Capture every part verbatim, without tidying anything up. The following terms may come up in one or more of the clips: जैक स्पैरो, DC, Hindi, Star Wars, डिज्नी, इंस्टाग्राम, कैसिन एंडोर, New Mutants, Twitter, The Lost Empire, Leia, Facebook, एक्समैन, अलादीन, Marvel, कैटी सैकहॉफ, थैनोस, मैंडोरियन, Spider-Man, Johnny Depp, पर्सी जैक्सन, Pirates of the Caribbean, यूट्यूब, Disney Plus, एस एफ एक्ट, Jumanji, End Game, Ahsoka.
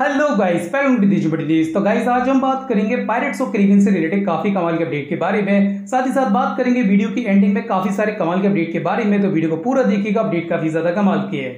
Hello guys, welcome to this video. तो guys, आज हम बात करेंगे पायरेट्स ऑफ कैरिबियन से रिलेटेड काफी कमाल के अपडेट के बारे में। साथ ही साथ बात करेंगे वीडियो की एंडिंग में काफी सारे कमाल के अपडेट के बारे में। तो वीडियो को पूरा देखिएगा, अपडेट काफी ज्यादा कमाल की है।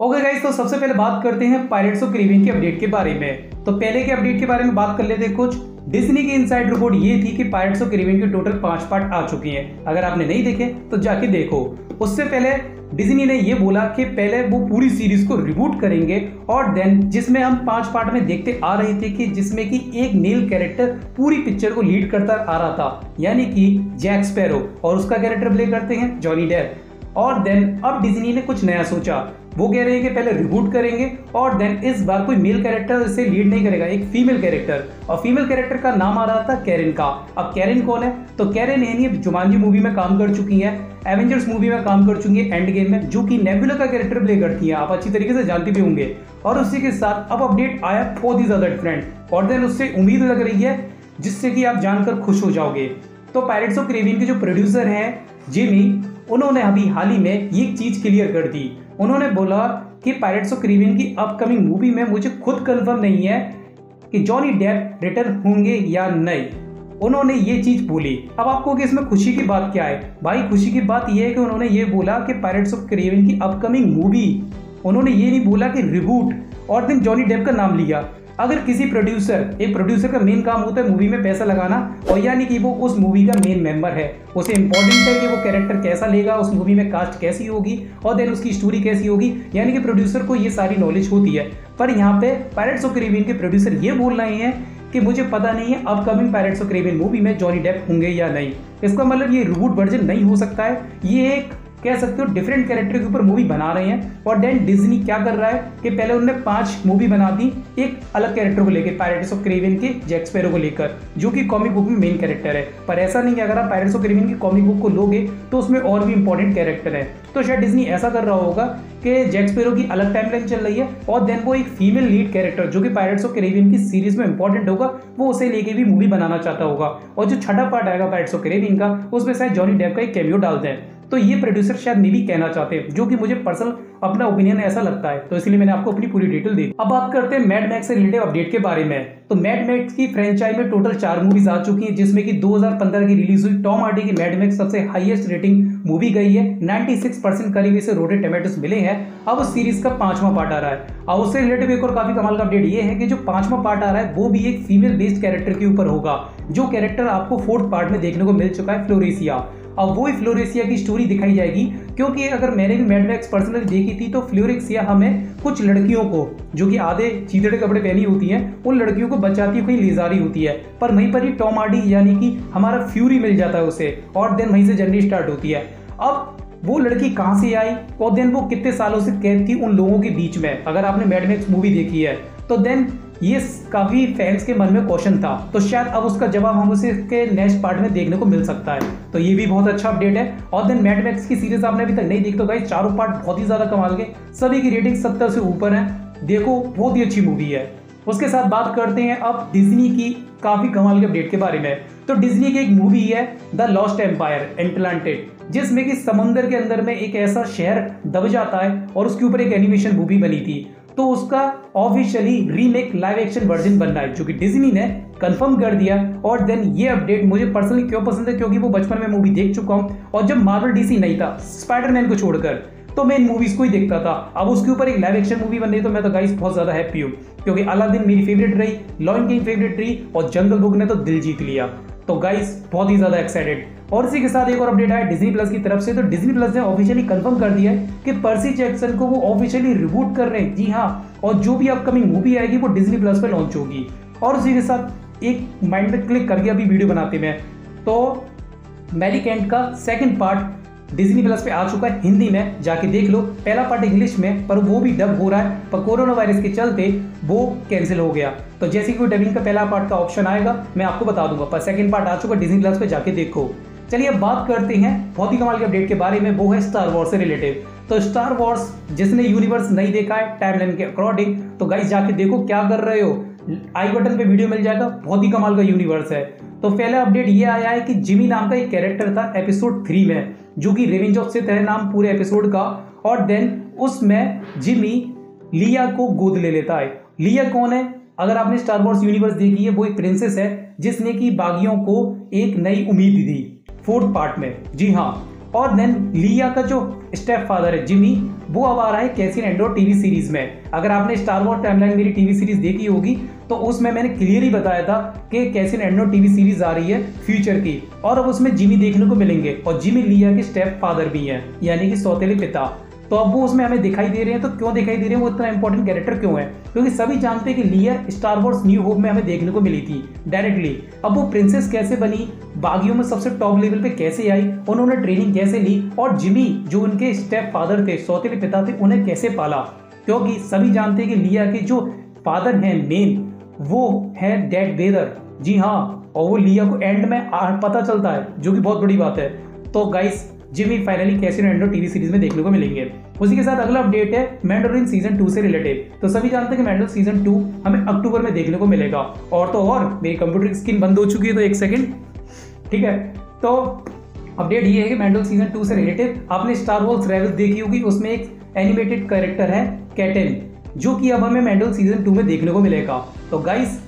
ओके गाइस, तो सबसे पहले बात करते हैं पायरेट्स ऑफ कैरिबियन के अपडेट के बारे में। तो पहले के अपडेट के बारे में बात कर लेते हैं कुछ। डिज्नी की इनसाइड रिपोर्ट ये थी कि पायरेट्स ऑफ कैरिबियन के टोटल पांच पार्ट आ चुकी हैं। अगर आपने नहीं देखे तो जाके देखो। उससे पहले डिज्नी ने ये बोला कि पहले वो पूरी सीरीज को रिबूट करेंगे और देन जिसमें हम पांच पार्ट में देखते आ रहे थे कि जिसमें कि एक मेल कैरेक्टर पूरी पिक्चर को लीड करता आ रहा था, यानी कि जैक स्पैरो, और उसका कैरेक्टर प्ले करते हैं जॉनी डेप। और देन अब डिज्नी ने कुछ नया सोचा। वो कह रहे हैं कि पहले रिबूट करेंगे और देन इस बार कोई मेल कैरेक्टर इसे लीड नहीं करेगा, एक फीमेल कैरेक्टर। और फीमेल कैरेक्टर का नाम आ रहा था कैरन का। अब कैरन कौन है? तो कैरन है जुमांजी मूवी में काम कर चुकी है, एवेंजर्स मूवी में काम कर चुकी है, एंड गेम में, जो कि नेबुला का कैरेक्टर प्ले करती है। आप अच्छी तरीके से जानते भी होंगे। और उसी के साथ अब अपडेट आया बहुत ही ज़्यादा डिफरेंट, और देन उससे उम्मीद लग रही है जिससे कि आप जानकर खुश हो जाओगे। तो पायरेट्स ऑफ कैरिबियन के जो प्रोड्यूसर हैं जिमी, उन्होंने अभी हाल ही में ये चीज़ क्लियर कर दी। उन्होंने बोला कि पायरेट्स ऑफ कैरिबियन की अपकमिंग मूवी में मुझे खुद कंफर्म नहीं है कि जॉनी डेप रिटर्न होंगे या नहीं। उन्होंने ये चीज़ बोली। अब आपको कि इसमें खुशी की बात क्या है? भाई, खुशी की बात यह है कि उन्होंने ये बोला कि पायरेट्स ऑफ कैरिबियन की अपकमिंग मूवी। उन्होंने ये नहीं बोला कि रिबूट, और दिन जॉनी डेप का नाम लिया। अगर किसी प्रोड्यूसर, एक प्रोड्यूसर का मेन काम होता है मूवी में पैसा लगाना, और यानी कि वो उस मूवी का मेन मेंबर है, उसे इम्पोर्टेंट है कि वो कैरेक्टर कैसा लेगा, उस मूवी में कास्ट कैसी होगी और देन उसकी स्टोरी कैसी होगी, यानी कि प्रोड्यूसर को ये सारी नॉलेज होती है। पर यहाँ पे पायरेट्स ऑफ कैरिबियन के प्रोड्यूसर ये बोल रहे हैं कि मुझे पता नहीं है upcoming pirates of Caribbean movie में जॉनी डेप होंगे या नहीं। इसका मतलब ये रिबूट वर्जन नहीं हो सकता है, ये एक कह सकते हो डिफरेंट कैरेक्टर के ऊपर मूवी बना रहे हैं। और देन डिज्नी क्या कर रहा है कि पहले उन्होंने पांच मूवी बना दी एक अलग कैरेक्टर को लेकर, पायरेट्स ऑफ कैरिबियन के जैक स्पैरो को लेकर, जो कि कॉमिक बुक में मेन कैरेक्टर है। पर ऐसा नहीं है, अगर आप पायरेट्स ऑफ कैरिबियन की कॉमिक बुक को लोगे तो उसमें और भी इंपॉर्टेंट कैरेक्टर है। तो शायद डिज्नी ऐसा कर रहा होगा कि जैक स्पैरो की अलग टाइमलाइन चल रही है, और देन वो एक फीमेल लीड कैरेक्टर जो कि पायरेट्स ऑफ कैरिबियन की सीरीज में इंपॉर्टेंट होगा, वो उसे लेके भी मूवी बनाना चाहता होगा। और जो छठा पार्ट आएगा पायरेट्स ऑफ कैरिबियन का, उसमें शायद जॉनी डेप का एक कैमियो डाल दें। तो ये प्रोड्यूसर शायद मे भी कहना चाहते हैं, जो कि मुझे पर्सनल अपना ओपिनियन ऐसा लगता है। तो इसलिए मैंने आपको अपनी पूरी डिटेल दी। अब बात करते हैं मैड मैक्स से रिलेटेड अपडेट के बारे में। तो मैड मैक्स की फ्रेंचाइज में टोटल चार मूवीज आ चुकी हैं, जिसमें कि दो हज़ार पंद्रह की रिलीज हुई टॉम हार्डी की मैड मैक्स सबसे हाईएस्ट रेटिंग मूवी गई है। छियानवे परसेंट करीब इसे रोटेड टोमेटोस मिले हैं। अब उस सीरीज का पांचवा पार्ट आ रहा है, और उससे रिलेटेड एक और काफी कमाल का अपडेट ये है कि जो पांचवा पार्ट आ रहा है वो भी एक फीमेल बेस्ड कैरेक्टर के ऊपर होगा, जो कैरेक्टर आपको फोर्थ पार्ट में देखने को मिल चुका है, फ्लोरेसिया। अब वो ही फ्लोरेसिया की स्टोरी दिखाई जाएगी, क्योंकि अगर मैंने भी मैड मैक्स पर्सनली देखी थी तो फ्लोरेसिया हमें कुछ लड़कियों को, जो कि आधे चीथड़े कपड़े पहनी होती हैं, उन लड़कियों को बचाती हुई ले जा रही होती है। पर वहीं पर ही टॉम हार्डी यानी कि हमारा फ्यूरी मिल जाता है उसे, और देन वहीं से जर्नी स्टार्ट होती है। अब वो लड़की कहाँ से आई और देन वो कितने सालों से कैद थी उन लोगों के बीच में, अगर आपने मैड मैक्स मूवी देखी है तो देन ये काफ़ी फैंस के मन में क्वेश्चन था। तो शायद अब उसका जवाब हम उसे इसके नेक्स्ट पार्ट में देखने को मिल सकता है। तो ये भी बहुत अच्छा अपडेट है। और देन मैड मैक्स की सीरीज आपने अभी तक नहीं देखी तो गाइस, चारों पार्ट बहुत ही ज़्यादा कमाल के, सभी की रेटिंग सत्तर से ऊपर है। देखो, बहुत ही अच्छी मूवी है। उसके साथ बात करते हैं अब डिज्नी की काफ़ी कमाल के अपडेट के बारे में। तो डिज्नी की एक मूवी है द लॉस्ट एम्पायर एटलांटिक, जिसमें कि समंदर के अंदर में एक ऐसा शहर दब जाता है, और उसके ऊपर एक एनिमेशन मूवी बनी थी। तो उसका officially remake live action version बन रहा है, जो कि डिज्नी ने कंफर्म कर दिया। और देन ये अपडेट मुझे पर्सनली क्यों पसंद है, क्योंकि वो बचपन में मूवी देख चुका हूँ, और जब मार्वल डीसी नहीं था, स्पाइडरमैन को छोड़कर, तो मैं इन मूवीज को ही देखता था। अब उसके ऊपर एक लाइव एक्शन मूवी बन रही है तो मैं तो गाइस बहुत ज़्यादा हैप्पी हूँ, क्योंकि अलादीन मेरी फेवरेट रही, लॉयन किंग फेवरेट रही, और जंगल बुक ने तो दिल जीत लिया। तो गाइस, बहुत ही ज़्यादा एक्साइटेड। और इसी के साथ एक और अपडेट आया डिज्नी प्लस की तरफ से। तो डिज्नी प्लस ने ऑफिशियली कंफर्म कर दिया है कि पर्सी जैक्सन को वो ऑफिशियली रिबूट कर रहे हैं, जी हाँ। और जो भी अपकमिंग मूवी आएगी वो डिज्नी प्लस पर लॉन्च होगी। और उसी के साथ एक माइंड में क्लिक करके अभी वीडियो बनाते हुए, तो मैरी कैंट का सेकंड पार्ट डिज्नी प्लस पे आ चुका है हिंदी में, जाके देख लो। पहला पार्ट इंग्लिश में, पर वो भी डब हो रहा है, पर कोरोना वायरस के चलते वो कैंसिल हो गया। तो जैसे कि वो डबिंग का पहला पार्ट का ऑप्शन आएगा मैं आपको बता दूंगा, पर सेकेंड पार्ट आ चुका डिज्नी प्लस पर, जाके देखो। चलिए, अब बात करते हैं बहुत ही कमाल के अपडेट के बारे में, वो है स्टार वॉर्स से रिलेटेड। तो स्टार वॉर्स, जिसने यूनिवर्स नहीं देखा है टाइमलाइन के अकॉर्डिंग, तो गाइस जाके देखो। क्या कर रहे हो, आई बटन पे वीडियो मिल जाएगा, बहुत ही कमाल का यूनिवर्स है। तो पहला अपडेट ये आया है कि जिमी नाम का एक कैरेक्टर था एपिसोड थ्री में, जो कि रेवेंज ऑफ सिथ है नाम पूरे एपिसोड का। और देन उसमें जिमी लिया को गोद ले लेता है। लिया कौन है? अगर आपने स्टार वॉर्स यूनिवर्स देखी है, वो एक प्रिंसेस है जिसने कि बागियों को एक नई उम्मीद दी फोर्थ पार्ट में, जी हाँ। और देन लिया का जो स्टेप फादर है जिमी, वो अब आ रहा है कैसिन एंडोर टीवी सीरीज में। अगर आपने स्टार वॉर्स टाइमलाइन मेरी टीवी सीरीज देखी होगी तो उसमें मैंने क्लियरली बताया था कि कैसिन एंडोर टीवी सीरीज आ रही है फ्यूचर की, और अब उसमें जिमी देखने को मिलेंगे, और जिमी लिया के स्टेप फादर भी हैं, यानी कि सौतेले पिता। तो अब वो उसमें हमें दिखाई दे रहे हैं। तो क्यों दिखाई दे रहे हैं, वो इतना इंपॉर्टेंट कैरेक्टर क्यों है? क्योंकि सभी जानते हैं कि लिया स्टार वॉर्स न्यू होप में हमें देखने को मिली थी डायरेक्टली। अब वो प्रिंसेस कैसे बनी, बागियों में सबसे टॉप लेवल पे कैसे आई, उन्होंने ट्रेनिंग कैसे ली, और जिमी जो उनके स्टेप फादर थे, सौतेले पिता थे, उन्हें कैसे पाला। क्योंकि सभी जानते हैं कि लिया के जो फादर हैं मेन, वो है डार्थ वेदर, जी हाँ। और वो लिया को एंड में पता चलता है, जो कि बहुत बड़ी बात है। तो guys Jimmy finally Cassian Andor TV series में देखने को मिलेंगे। उसी के साथ अगला अपडेट है मैंडोरियन सीजन टू से रिलेटेड। तो सभी जानते हैं कि मैंडोरियन सीजन टू हमें अक्टूबर में देखने को मिलेगा। और तो और मेरी कंप्यूटर की स्क्रीन बंद हो चुकी है, तो एक सेकंड, ठीक है। तो अपडेट ये है कि मैंडोरियन सीजन टू से रिलेटेड आपने स्टार वॉर्स रेवेल्स देखी होगी, उसमें एक एनिमेटेड कैरेक्टर है कैटन, जो कि अब हमें मैंडोरियन सीजन टू में देखने को मिलेगा। तो गाइस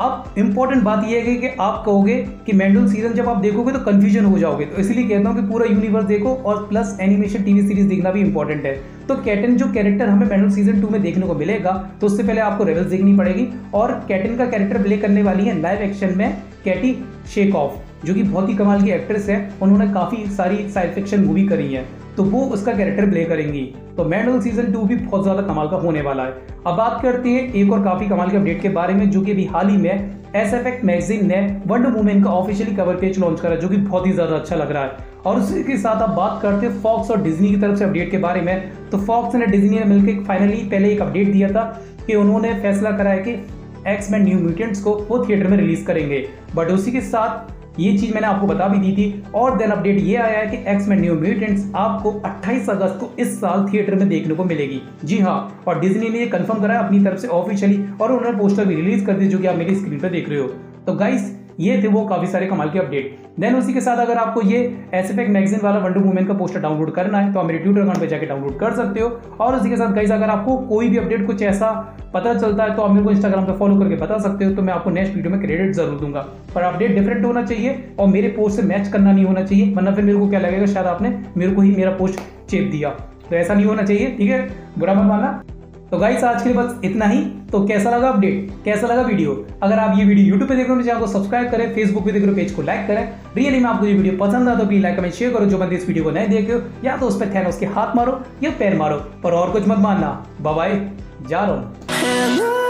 अब इम्पॉर्टेंट बात यह है कि आप कहोगे कि मैंडोल सीजन जब आप देखोगे तो कन्फ्यूजन हो जाओगे, तो इसलिए कहता हूँ कि पूरा यूनिवर्स देखो, और प्लस एनिमेशन टीवी सीरीज देखना भी इंपॉर्टेंट है। तो कैटन जो कैरेक्टर हमें मैंडोल सीजन टू में देखने को मिलेगा, तो उससे पहले आपको रेवेल्स देखनी पड़ेगी। और कैटन का कैरेक्टर प्ले करने वाली है लाइव एक्शन में कैटी सैकहॉफ, जो कि बहुत ही कमाल की एक्ट्रेस है। उन्होंने काफ़ी सारी साइंस फिक्शन मूवी करी है, तो वो उसका कैरेक्टर प्ले करेंगी। तो मैंडोल सीजन टू भी बहुत ज़्यादा कमाल का होने वाला है। अब बात करते हैं एक और काफ़ी कमाल के अपडेट के बारे में, जो कि अभी हाल ही में एस एफ एक्ट मैगजीन ने वंडर वुमेन का ऑफिशियली कवर पेज लॉन्च करा, जो कि बहुत ही ज़्यादा अच्छा लग रहा है। और उसके साथ आप बात करते हैं फॉक्स और डिज्नी की तरफ से अपडेट के बारे में। तो फॉक्स ने डिज्नी ने मिलकर फाइनली पहले एक अपडेट दिया था कि उन्होंने फैसला करा है कि एक्समैन न्यू म्यूटेंट्स को वो थिएटर में रिलीज करेंगे। बट उसी के साथ ये चीज़ मैंने आपको बता भी दी थी। और देन अपडेट ये आया है कि एक्समैन न्यू म्यूटेंट्स आपको अट्ठाईस अगस्त को इस साल थिएटर में देखने को मिलेगी, जी हाँ। और डिज्नी ने ये कंफर्म कराया अपनी तरफ से ऑफिशियली, और उन्होंने पोस्टर भी रिलीज कर दिया, जो कि आप मेरी स्क्रीन पर देख रहे हो। तो गाइस ये थे वो काफ़ी सारे कमाल के अपडेट। देन उसी के साथ अगर आपको ये एस एफ एक्ट मैगजीन वाला वंडर वुमेन का पोस्टर डाउनलोड करना है तो आप मेरे ट्विटर अकाउंट पे जाकर डाउनलोड कर सकते हो। और उसी के साथ गाइस अगर आपको कोई भी अपडेट कुछ ऐसा पता चलता है तो आप मेरे को इंस्टाग्राम पे फॉलो करके बता सकते हो, तो मैं आपको नेक्स्ट वीडियो में क्रेडिट जरूर दूंगा। पर अपडेट डिफरेंट होना चाहिए और मेरे पोस्ट से मैच करना नहीं होना चाहिए, वरना फिर मेरे को क्या लगेगा शायद आपने मेरे को ही मेरा पोस्ट चेप दिया, तो ऐसा नहीं होना चाहिए, ठीक है, बुरा मत मानना। तो गाइस आज के लिए बस इतना ही। तो कैसा लगा अपडेट, कैसा लगा वीडियो? अगर आप ये वीडियो यूट्यूब पे देख रहे हो तो चैनल को सब्सक्राइब करें, फेसबुक पे देख रहे हो पेज को लाइक करें। रियली में आपको ये वीडियो पसंद आया तो प्लीज लाइक कमेंट शेयर करो। जो बंदे इस वीडियो को नहीं देखे हो, या तो उस पर थैनोस के हाथ मारो या पैर मारो, पर और कुछ मत मानना। बाय बाय, जा रहा हूँ।